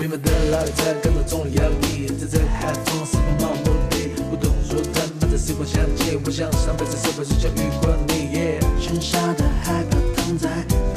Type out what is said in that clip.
你们的老人家跟着总理摇曳，在这寒风四方漫无敌。不懂说他们在时光相见，我想上辈子是不是相遇过你？喧嚣的海边躺在。